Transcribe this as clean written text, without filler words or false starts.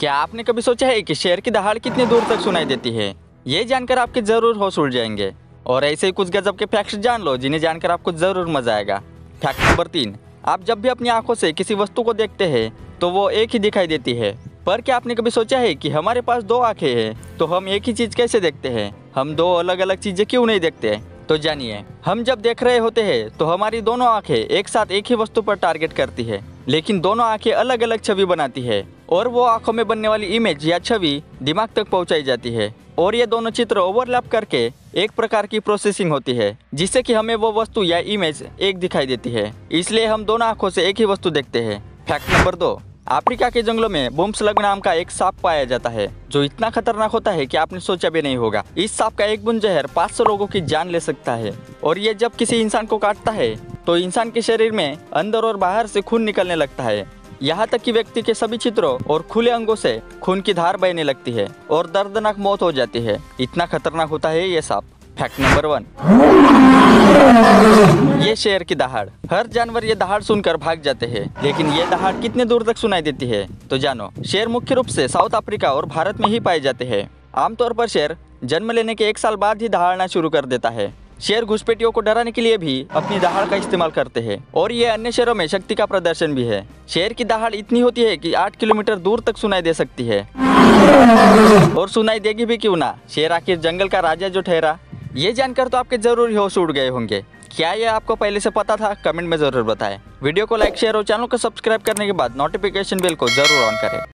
क्या आपने कभी सोचा है कि शेर की दहाड़ कितनी दूर तक सुनाई देती है? ये जानकर आपके जरूर होश उड़ जाएंगे। और ऐसे ही कुछ गजब के फैक्ट्स जान लो जिन्हें जानकर आपको जरूर मजा आएगा। फैक्ट नंबर 3, आप जब भी अपनी आंखों से किसी वस्तु को देखते हैं तो वो एक ही दिखाई देती है। पर क्या आपने कभी सोचा है कि हमारे पास दो आंखें हैं तो हम एक ही चीज़ कैसे देखते हैं? हम दो अलग अलग चीज़ें क्यों नहीं देखते? तो जानिए, हम जब देख रहे होते हैं तो हमारी दोनों आंखें एक साथ एक ही वस्तु पर टारगेट करती है, लेकिन दोनों आंखें अलग अलग छवि बनाती है और वो आंखों में बनने वाली इमेज या छवि दिमाग तक पहुंचाई जाती है और ये दोनों चित्र ओवरलैप करके एक प्रकार की प्रोसेसिंग होती है जिससे कि हमें वो वस्तु या इमेज एक दिखाई देती है। इसलिए हम दोनों आंखों से एक ही वस्तु देखते हैं। फैक्ट नंबर 2, अफ्रीका के जंगलों में बूम्सलैंग नाम का एक सांप पाया जाता है जो इतना खतरनाक होता है कि आपने सोचा भी नहीं होगा। इस सांप का एक बूंद जहर 500 लोगों की जान ले सकता है और ये जब किसी इंसान को काटता है तो इंसान के शरीर में अंदर और बाहर से खून निकलने लगता है, यहाँ तक कि व्यक्ति के सभी छिद्रों और खुले अंगों से खून की धार बहने लगती है और दर्दनाक मौत हो जाती है। इतना खतरनाक होता है ये सांप। फैक्ट नंबर 1, ये शेर की दहाड़। हर जानवर ये दहाड़ सुनकर भाग जाते हैं, लेकिन ये दहाड़ कितने दूर तक सुनाई देती है? तो जानो, शेर मुख्य रूप से साउथ अफ्रीका और भारत में ही पाए जाते हैं। आमतौर पर शेर जन्म लेने के 1 साल बाद ही दहाड़ना शुरू कर देता है। शेर घुसपैठियों को डराने के लिए भी अपनी दहाड़ का इस्तेमाल करते हैं और ये अन्य शेरों में शक्ति का प्रदर्शन भी है। शेर की दहाड़ इतनी होती है कि 8 किलोमीटर दूर तक सुनाई दे सकती है और सुनाई देगी भी क्यों ना। शेर आखिर जंगल का राजा जो ठहरा, ये जानकर तो आपके जरूर होश उड़ गए होंगे। क्या ये आपको पहले से पता था? कमेंट में जरूर बताएं। वीडियो को लाइक, शेयर और चैनल को सब्सक्राइब करने के बाद नोटिफिकेशन बेल को जरूर ऑन करें।